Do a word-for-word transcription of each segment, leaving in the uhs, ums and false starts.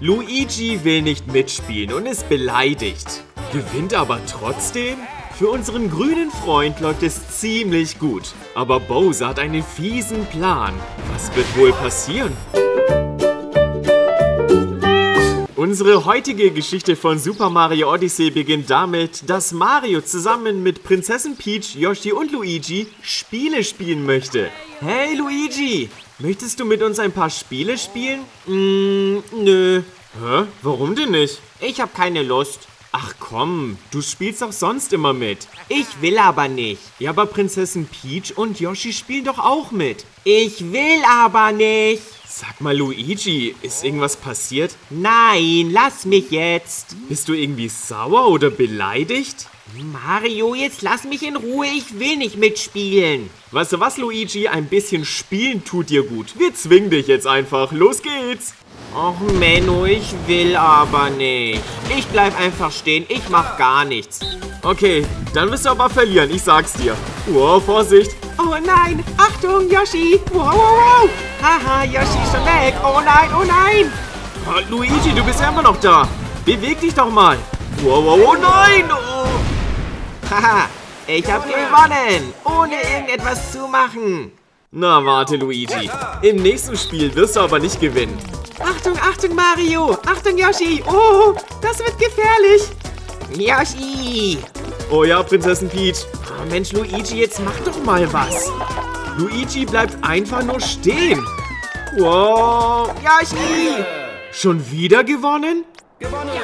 Luigi will nicht mitspielen und ist beleidigt, gewinnt aber trotzdem? Für unseren grünen Freund läuft es ziemlich gut, aber Bowser hat einen fiesen Plan. Was wird wohl passieren? Unsere heutige Geschichte von Super Mario Odyssey beginnt damit, dass Mario zusammen mit Prinzessin Peach, Yoshi und Luigi Spiele spielen möchte. Hey Luigi, möchtest du mit uns ein paar Spiele spielen? Mm, nö. Hä? Warum denn nicht? Ich hab keine Lust. Ach komm, du spielst auch sonst immer mit. Ich will aber nicht. Ja, aber Prinzessin Peach und Yoshi spielen doch auch mit. Ich will aber nicht. Sag mal, Luigi, ist irgendwas passiert? Nein, lass mich jetzt. Bist du irgendwie sauer oder beleidigt? Mario, jetzt lass mich in Ruhe, ich will nicht mitspielen. Weißt du was, Luigi, ein bisschen spielen tut dir gut. Wir zwingen dich jetzt einfach, los geht's. Och Menno, ich will aber nicht. Ich bleib einfach stehen, ich mach gar nichts. Okay, dann wirst du aber verlieren, ich sag's dir. Wow, Vorsicht. Oh nein, Achtung, Yoshi. Wow, wow, wow. Haha, Yoshi ist schon weg. Oh nein, oh nein. Oh, Luigi, du bist ja immer noch da. Beweg dich doch mal. Wow, wow, oh nein. Oh. Haha, ich hab gewonnen. Ohne irgendetwas zu machen. Na, warte, Luigi. Im nächsten Spiel wirst du aber nicht gewinnen. Achtung, Achtung, Mario. Achtung, Yoshi. Oh, das wird gefährlich. Yoshi. Oh ja, Prinzessin Peach. Oh Mensch, Luigi, jetzt mach doch mal was. Luigi bleibt einfach nur stehen. Wow. Yoshi. Schon wieder gewonnen?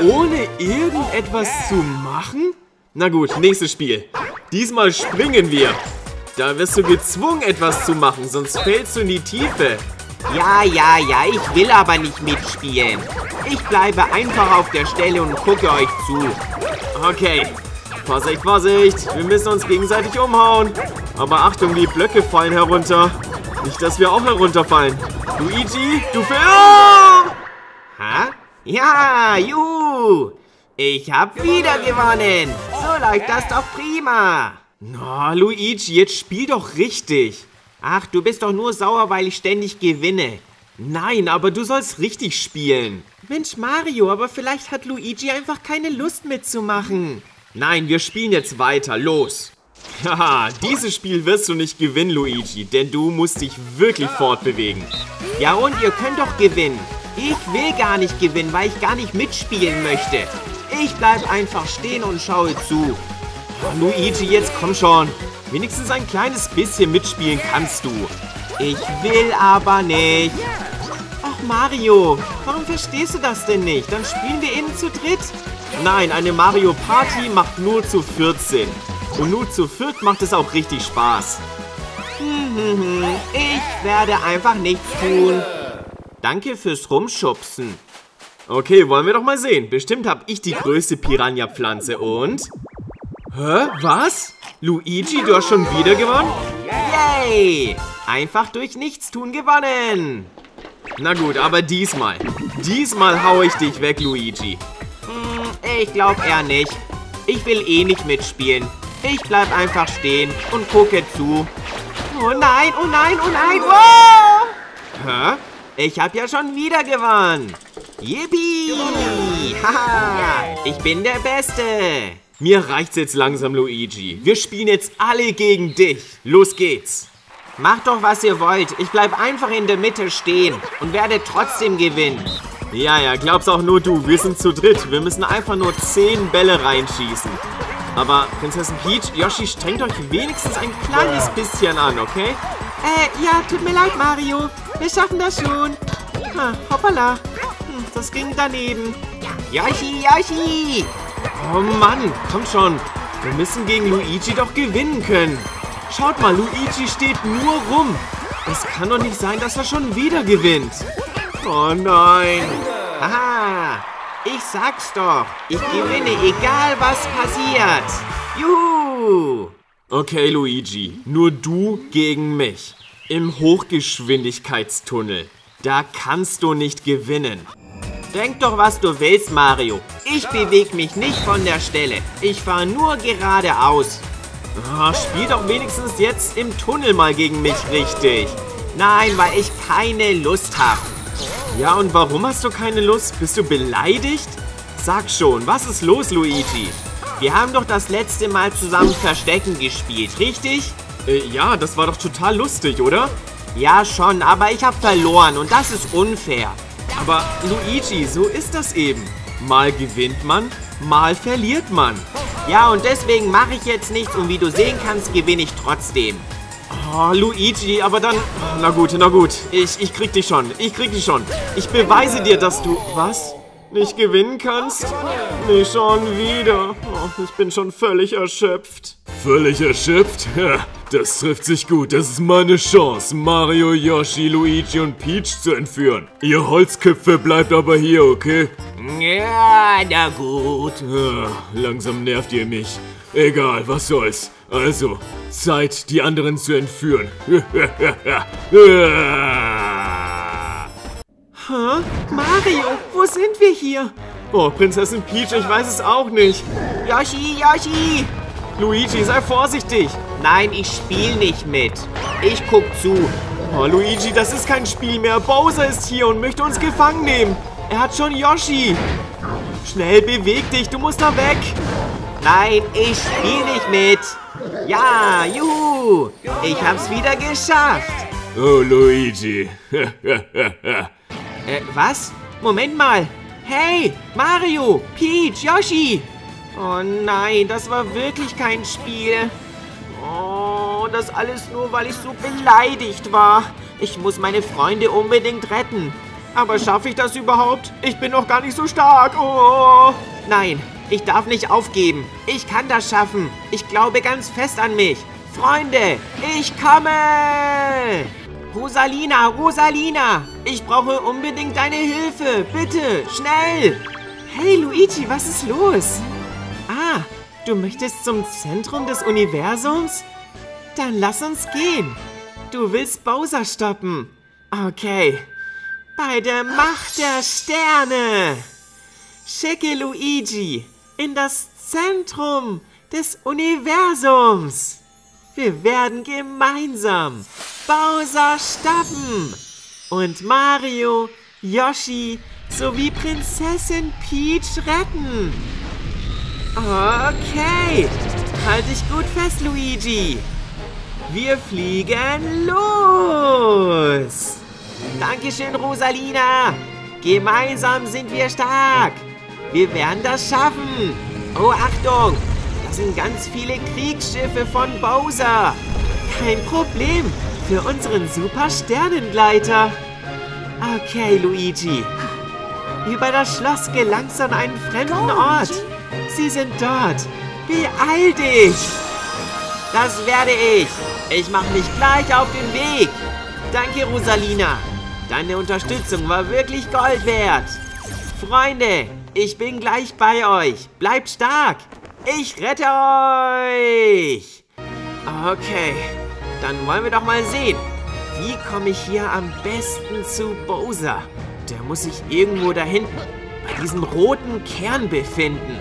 Ohne irgendetwas zu machen? Na gut, nächstes Spiel. Diesmal springen wir. Da wirst du gezwungen, etwas zu machen, sonst fällst du in die Tiefe. Ja, ja, ja, ich will aber nicht mitspielen. Ich bleibe einfach auf der Stelle und gucke euch zu. Okay. Vorsicht, Vorsicht. Wir müssen uns gegenseitig umhauen. Aber Achtung, die Blöcke fallen herunter. Nicht, dass wir auch herunterfallen. Luigi, du fällst. Oh! Ha? Ja, juhu. Ich hab wieder gewonnen. So läuft das doch prima. Na, no, Luigi, jetzt spiel doch richtig. Ach, du bist doch nur sauer, weil ich ständig gewinne. Nein, aber du sollst richtig spielen. Mensch, Mario, aber vielleicht hat Luigi einfach keine Lust mitzumachen. Nein, wir spielen jetzt weiter. Los. Haha, dieses Spiel wirst du nicht gewinnen, Luigi, denn du musst dich wirklich fortbewegen. Ja, und ihr könnt doch gewinnen. Ich will gar nicht gewinnen, weil ich gar nicht mitspielen möchte. Ich bleib einfach stehen und schaue zu. Oh, Luigi, jetzt komm schon. Wenigstens ein kleines bisschen mitspielen kannst du. Ich will aber nicht. Ach Mario, warum verstehst du das denn nicht? Dann spielen wir eben zu dritt. Nein, eine Mario Party macht nur zu viert Sinn. Und nur zu viert macht es auch richtig Spaß. Hm, hm, hm. Ich werde einfach nichts tun. Danke fürs Rumschubsen. Okay, wollen wir doch mal sehen. Bestimmt habe ich die größte Piranha-Pflanze und... Hä? Was? Luigi, du hast schon wieder gewonnen? Yay! Einfach durch Nichtstun gewonnen! Na gut, aber diesmal. Diesmal hau ich dich weg, Luigi. Hm, ich glaub eher nicht. Ich will eh nicht mitspielen. Ich bleib einfach stehen und gucke zu. Oh nein, oh nein, oh nein! Wow! Hä? Ich hab ja schon wieder gewonnen! Yippie! Haha! Ich bin der Beste! Mir reicht's jetzt langsam, Luigi. Wir spielen jetzt alle gegen dich. Los geht's. Macht doch, was ihr wollt. Ich bleib einfach in der Mitte stehen und werde trotzdem gewinnen. Ja, ja, glaub's auch nur du. Wir sind zu dritt. Wir müssen einfach nur zehn Bälle reinschießen. Aber, Prinzessin Peach, Yoshi, strengt euch wenigstens ein kleines bisschen an, okay? Äh, ja, tut mir leid, Mario. Wir schaffen das schon. Ah, hoppala. Hm, das ging daneben. Yoshi, Yoshi! Oh Mann, komm schon. Wir müssen gegen Luigi doch gewinnen können. Schaut mal, Luigi steht nur rum. Es kann doch nicht sein, dass er schon wieder gewinnt. Oh nein. Haha, ich sag's doch. Ich gewinne, egal was passiert. Juhu. Okay, Luigi, nur du gegen mich. Im Hochgeschwindigkeitstunnel. Da kannst du nicht gewinnen. Denk doch, was du willst, Mario. Ich bewege mich nicht von der Stelle. Ich fahre nur geradeaus. Oh, spiel doch wenigstens jetzt im Tunnel mal gegen mich richtig. Nein, weil ich keine Lust habe. Ja, und warum hast du keine Lust? Bist du beleidigt? Sag schon, was ist los, Luigi? Wir haben doch das letzte Mal zusammen Verstecken gespielt, richtig? Äh, ja, das war doch total lustig, oder? Ja, schon, aber ich habe verloren und das ist unfair. Aber Luigi, so ist das eben. Mal gewinnt man, mal verliert man. Ja, und deswegen mache ich jetzt nichts und wie du sehen kannst, gewinne ich trotzdem. Oh, Luigi, aber dann... Na gut, na gut. Ich, ich krieg dich schon, ich krieg dich schon. Ich beweise dir, dass du... Was? Nicht gewinnen kannst? Nee, schon wieder. Oh, ich bin schon völlig erschöpft. Völlig erschöpft? Ja, das trifft sich gut. Das ist meine Chance, Mario, Yoshi, Luigi und Peach zu entführen. Ihr Holzköpfe bleibt aber hier, okay? Ja, na gut. Ah, langsam nervt ihr mich. Egal, was soll's. Also, Zeit, die anderen zu entführen. Huh? Mario, wo sind wir hier? Oh, Prinzessin Peach, ich weiß es auch nicht. Yoshi, Yoshi! Luigi, sei vorsichtig! Nein, ich spiel nicht mit. Ich guck zu. Oh, Luigi, das ist kein Spiel mehr. Bowser ist hier und möchte uns gefangen nehmen. Er hat schon Yoshi. Schnell, beweg dich, du musst da weg. Nein, ich spiel nicht mit. Ja, juhu! Ich hab's wieder geschafft. Oh, Luigi. Äh, was? Moment mal. Hey, Mario, Peach, Yoshi. Oh nein, das war wirklich kein Spiel. Oh, das alles nur, weil ich so beleidigt war. Ich muss meine Freunde unbedingt retten. Aber schaffe ich das überhaupt? Ich bin noch gar nicht so stark. Oh. Nein, ich darf nicht aufgeben. Ich kann das schaffen. Ich glaube ganz fest an mich. Freunde, ich komme! Rosalina, Rosalina! Ich brauche unbedingt deine Hilfe! Bitte, schnell! Hey Luigi, was ist los? Ah, du möchtest zum Zentrum des Universums? Dann lass uns gehen! Du willst Bowser stoppen! Okay, bei der Macht der Sterne! Schicke Luigi in das Zentrum des Universums! Wir werden gemeinsam Bowser stoppen und Mario, Yoshi sowie Prinzessin Peach retten. Okay, halt dich gut fest, Luigi. Wir fliegen los. Dankeschön, Rosalina. Gemeinsam sind wir stark. Wir werden das schaffen. Oh, Achtung. Das sind ganz viele Kriegsschiffe von Bowser. Kein Problem. Für unseren super Sternengleiter. Okay, Luigi. Über das Schloss gelangst du an einen fremden Ort. Sie sind dort. Beeil dich. Das werde ich. Ich mache mich gleich auf den Weg. Danke, Rosalina. Deine Unterstützung war wirklich Gold wert. Freunde, ich bin gleich bei euch. Bleibt stark. Ich rette euch. Okay. Dann wollen wir doch mal sehen, wie komme ich hier am besten zu Bowser? Der muss sich irgendwo da hinten bei diesem roten Kern befinden.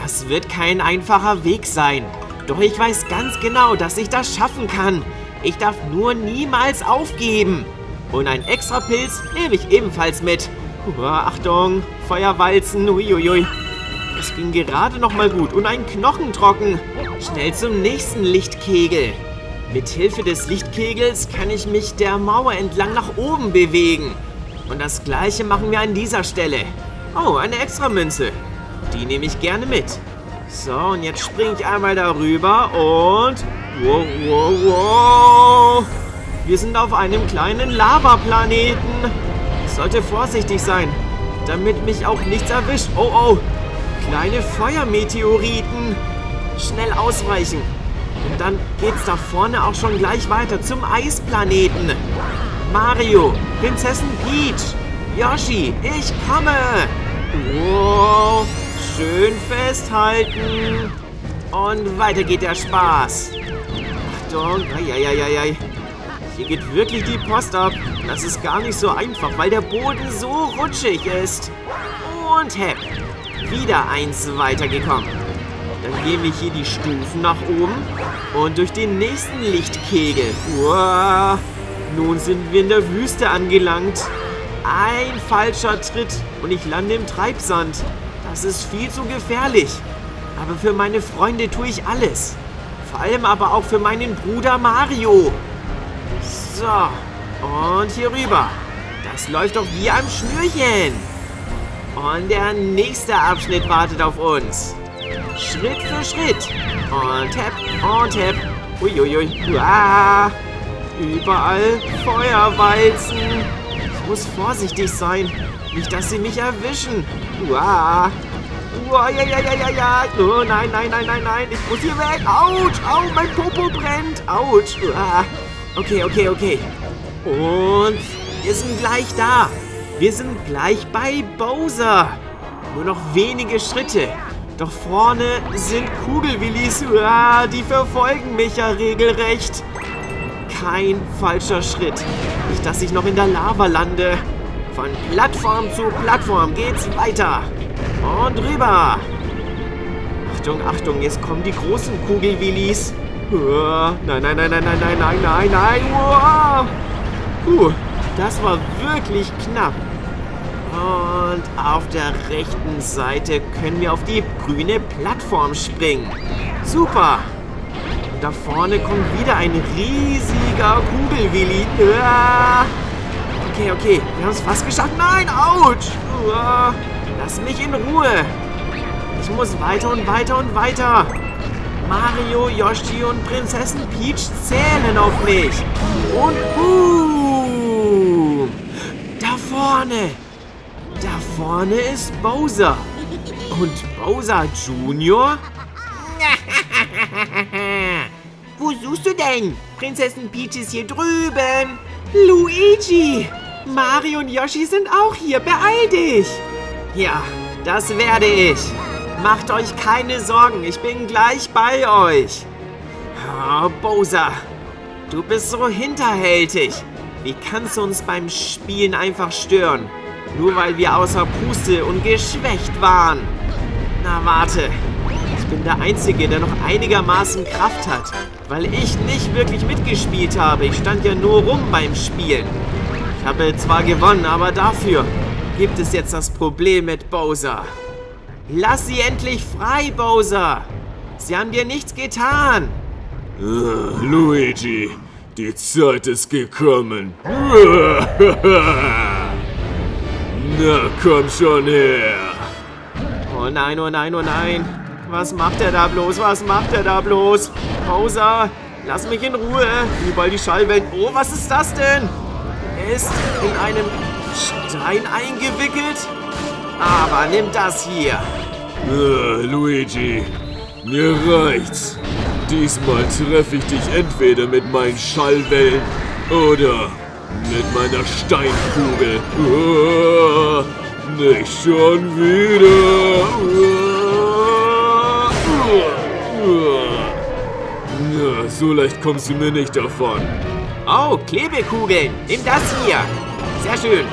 Das wird kein einfacher Weg sein. Doch ich weiß ganz genau, dass ich das schaffen kann. Ich darf nur niemals aufgeben. Und einen extra Pilz nehme ich ebenfalls mit. Uah, Achtung, Feuerwalzen, uiuiui. Das ging gerade noch mal gut. Und einen Knochen trocken. Schnell zum nächsten Lichtkegel. Mit Hilfe des Lichtkegels kann ich mich der Mauer entlang nach oben bewegen. Und das gleiche machen wir an dieser Stelle. Oh, eine extra Münze. Die nehme ich gerne mit. So, und jetzt springe ich einmal darüber und... Wow, wow, wow. Wir sind auf einem kleinen Lavaplaneten. Ich sollte vorsichtig sein, damit mich auch nichts erwischt. Oh, oh. Kleine Feuermeteoriten. Schnell ausweichen. Und dann geht's da vorne auch schon gleich weiter zum Eisplaneten. Mario, Prinzessin Peach, Yoshi, ich komme. Wow, schön festhalten. Und weiter geht der Spaß. Achtung, eieieiei. Hier geht wirklich die Post ab. Das ist gar nicht so einfach, weil der Boden so rutschig ist. Und hepp, wieder eins weitergekommen. Dann gehen wir hier die Stufen nach oben und durch den nächsten Lichtkegel. Uah, nun sind wir in der Wüste angelangt. ein falscher Tritt und ich lande im Treibsand. Das ist viel zu gefährlich. Aber für meine Freunde tue ich alles. Vor allem aber auch für meinen Bruder Mario. So, und hier rüber. Das läuft doch wie am Schnürchen. Und der nächste Abschnitt wartet auf uns. Schritt für Schritt. Und tap, und tap. Uiuiui. Ah, überall Feuerwalzen. Ich muss vorsichtig sein. Nicht, dass sie mich erwischen. Uah. Uah, ja, ja, ja, ja, ja. Oh, nein, nein, nein, nein, nein. Ich muss hier weg. Autsch. Au, mein Popo brennt. Autsch. Uah. Okay, okay, okay. Und wir sind gleich da. Wir sind gleich bei Bowser. Nur noch wenige Schritte. Doch vorne sind Kugelwillis. Uah, die verfolgen mich ja regelrecht. Kein falscher Schritt. Nicht, dass ich noch in der Lava lande. Von Plattform zu Plattform geht's weiter. Und rüber. Achtung, Achtung, jetzt kommen die großen Kugelwillis. Uah, nein, nein, nein, nein, nein, nein, nein, nein, nein. Uah. Uh, das war wirklich knapp. Und auf der rechten Seite können wir auf die grüne Plattform springen. Super. Und da vorne kommt wieder ein riesiger Kugelwilli. Uah. Okay, okay. Wir haben es fast geschafft. Nein, ouch. Uah. Lass mich in Ruhe. Ich muss weiter und weiter und weiter. Mario, Yoshi und Prinzessin Peach zählen auf mich. Und boom. Da vorne. Da vorne ist Bowser. Und Bowser Junior? Wo suchst du denn? Prinzessin Peach ist hier drüben. Luigi! Mario und Yoshi sind auch hier. Beeil dich! Ja, das werde ich. Macht euch keine Sorgen. Ich bin gleich bei euch. Oh, Bowser, du bist so hinterhältig. Wie kannst du uns beim Spielen einfach stören? Nur weil wir außer Puste und geschwächt waren. Na warte, ich bin der Einzige, der noch einigermaßen Kraft hat, weil ich nicht wirklich mitgespielt habe. Ich stand ja nur rum beim Spielen. Ich habe zwar gewonnen, aber dafür gibt es jetzt das Problem mit Bowser. Lass sie endlich frei, Bowser. Sie haben dir nichts getan. Uh, Luigi, die Zeit ist gekommen. Na, komm schon her. Oh nein, oh nein, oh nein. Was macht er da bloß? Was macht er da bloß? Bowser, lass mich in Ruhe. Überall die Schallwellen. Oh, was ist das denn? Er ist in einem Stein eingewickelt. Aber nimm das hier. Uh, Luigi, mir reicht's. Diesmal treffe ich dich entweder mit meinen Schallwellen oder mit meiner Steinkugel. Uh, nicht schon wieder. Uh, uh, uh. Uh, so leicht kommst du mir nicht davon. Oh, Klebekugeln. Nimm das hier. Sehr schön.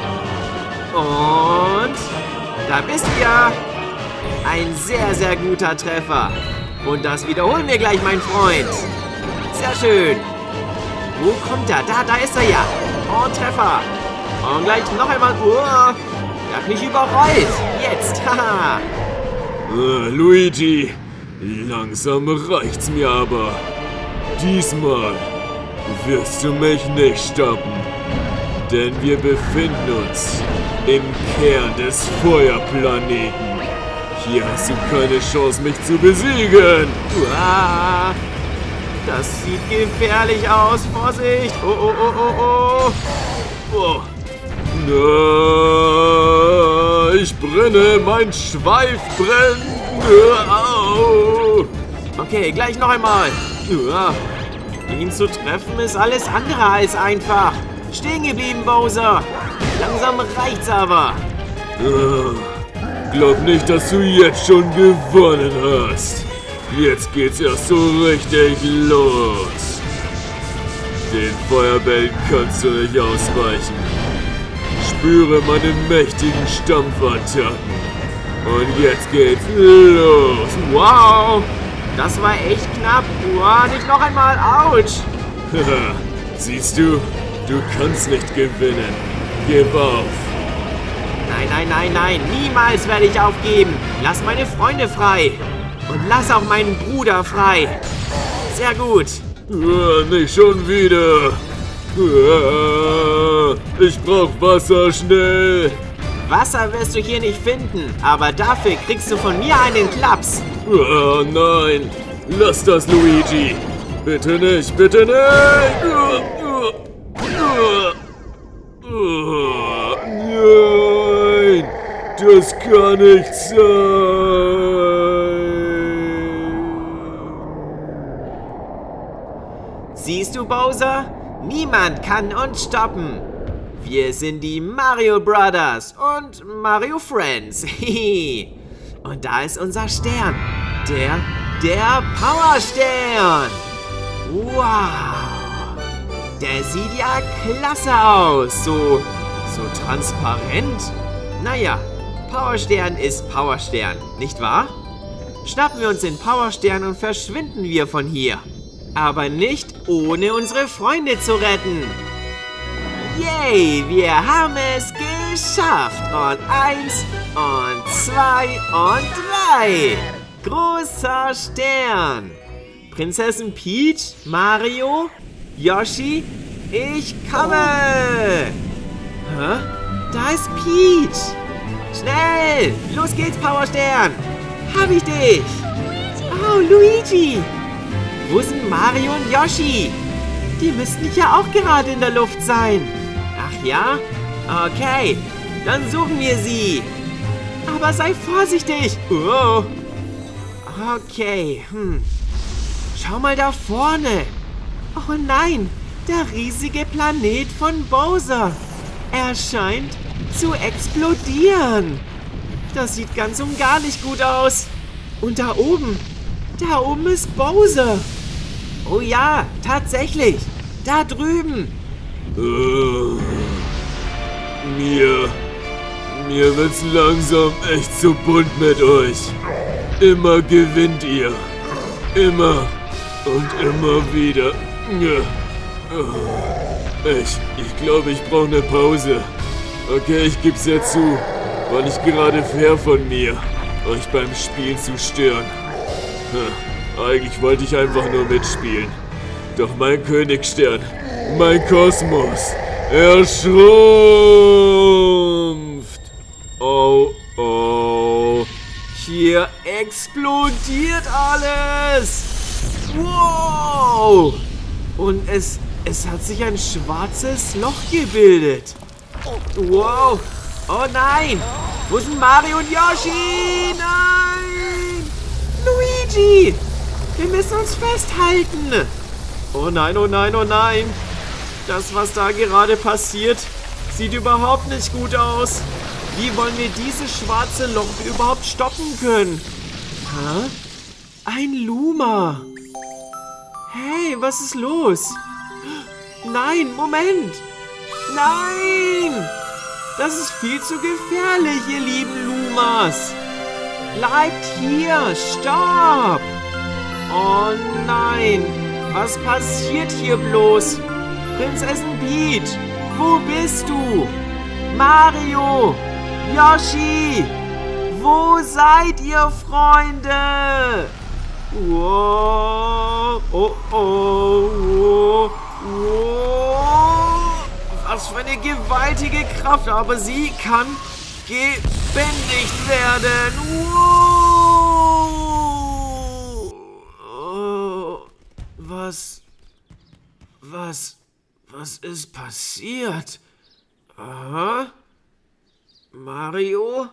Und da bist du ja. Ein sehr, sehr guter Treffer. Und das wiederholen wir gleich, mein Freund. Sehr schön. Wo kommt er? Da, da ist er ja. Und Treffer. Und gleich noch einmal. Uah, der hat mich überrollt. Jetzt. Haha. uh, Luigi, langsam reicht's mir aber. Diesmal wirst du mich nicht stoppen. Denn wir befinden uns im Kern des Feuerplaneten. Hier hast du keine Chance, mich zu besiegen. Uah. Das sieht gefährlich aus. Vorsicht! Oh, oh, oh, oh, oh! Oh. Na, ich brenne! Mein Schweif brennt! Oh. Okay, gleich noch einmal! Ja. Ihn zu treffen ist alles andere als einfach! Stehen geblieben, Bowser! Langsam reicht's aber! Oh. Glaub nicht, dass du jetzt schon gewonnen hast! Jetzt geht's erst so richtig los. Den Feuerbällen kannst du nicht ausweichen. Spüre meine mächtigen Stampfattacken. Und jetzt geht's los. Wow, das war echt knapp. Wow, nicht noch einmal. Autsch. Haha, siehst du, du kannst nicht gewinnen. Gib auf. nein, nein, nein, nein. Niemals werde ich aufgeben. Lass meine Freunde frei. Und lass auch meinen Bruder frei. Sehr gut. Äh, nicht schon wieder. Äh, ich brauch Wasser schnell. Wasser wirst du hier nicht finden. Aber dafür kriegst du von mir einen Klaps. Äh, nein. Lass das, Luigi. Bitte nicht, bitte nicht. Äh, äh, äh, äh, nein. Das kann nicht sein. Siehst du, Bowser? Niemand kann uns stoppen. Wir sind die Mario Brothers und Mario Friends. Und da ist unser Stern. Der, der Powerstern. Wow. Der sieht ja klasse aus. So, so transparent. Naja, Powerstern ist Powerstern, nicht wahr? Schnappen wir uns den Powerstern und verschwinden wir von hier. Aber nicht ohne unsere Freunde zu retten. Yay, wir haben es geschafft. Und eins, und zwei, und drei. Großer Stern. Prinzessin Peach, Mario, Yoshi, ich komme. Hä? Da ist Peach. Schnell, los geht's, Powerstern. Hab ich dich. Oh, Luigi. Wo sind Mario und Yoshi? Die müssten ja auch gerade in der Luft sein. Ach ja? Okay, dann suchen wir sie. Aber sei vorsichtig. Oh. Okay, hm. Schau mal da vorne. Oh nein, der riesige Planet von Bowser. Er scheint zu explodieren. Das sieht ganz und gar nicht gut aus. Und da oben... Da oben ist Bowser. Oh ja, tatsächlich. Da drüben. Uh, mir... Mir wird's langsam echt zu bunt mit euch. Immer gewinnt ihr. Immer und immer wieder. Uh, echt, ich glaube, ich brauche eine Pause. Okay, ich geb's ja zu. War nicht gerade fair von mir, euch beim Spiel zu stören. Eigentlich wollte ich einfach nur mitspielen. Doch mein Königstern, mein Kosmos, er schrumpft. Oh, oh. Hier explodiert alles. Wow. Und es, es hat sich ein schwarzes Loch gebildet. Wow. Oh nein. Wo sind Mario und Yoshi? Nein. Luigi! Wir müssen uns festhalten! Oh nein, oh nein, oh nein! Das, was da gerade passiert, sieht überhaupt nicht gut aus. Wie wollen wir dieses schwarze Loch überhaupt stoppen können? Hä? Ein Luma! Hey, was ist los? Nein, Moment! Nein! Das ist viel zu gefährlich, ihr lieben Lumas! Bleibt hier! Stopp! Oh nein! Was passiert hier bloß? Prinzessin Peach! Wo bist du? Mario! Yoshi! Wo seid ihr, Freunde? Wow. Oh, oh, oh, oh. Was für eine gewaltige Kraft! Aber sie kann... gebändigt werden. Wow. Oh, was, was, was ist passiert? Aha. Mario?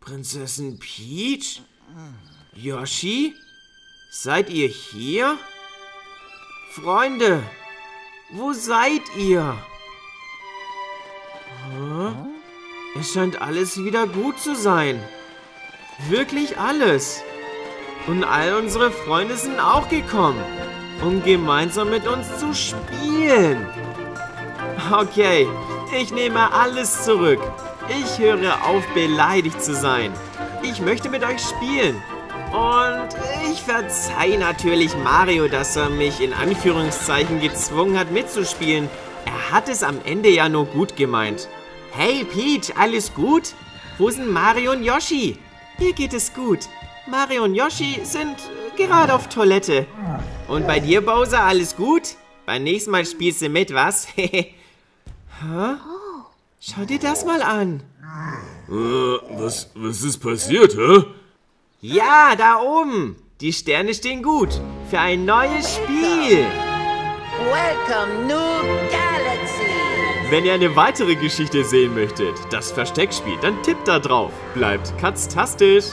Prinzessin Peach? Yoshi? Seid ihr hier? Freunde, wo seid ihr? Huh? Es scheint alles wieder gut zu sein. Wirklich alles. Und all unsere Freunde sind auch gekommen, um gemeinsam mit uns zu spielen. Okay, ich nehme alles zurück. Ich höre auf, beleidigt zu sein. Ich möchte mit euch spielen. Und ich verzeihe natürlich Mario, dass er mich in Anführungszeichen gezwungen hat, mitzuspielen. Er hat es am Ende ja nur gut gemeint. Hey Peach, alles gut? Wo sind Mario und Yoshi? Mir geht es gut. Mario und Yoshi sind gerade auf Toilette. Und bei dir, Bowser, alles gut? Beim nächsten Mal spielst du mit, was? Huh? Schau dir das mal an. Äh, was, was ist passiert, hä? Ja, da oben. Die Sterne stehen gut für ein neues Spiel. Welcome, New Galaxy. Wenn ihr eine weitere Geschichte sehen möchtet, das Versteckspiel, dann tippt da drauf. Bleibt katztastisch.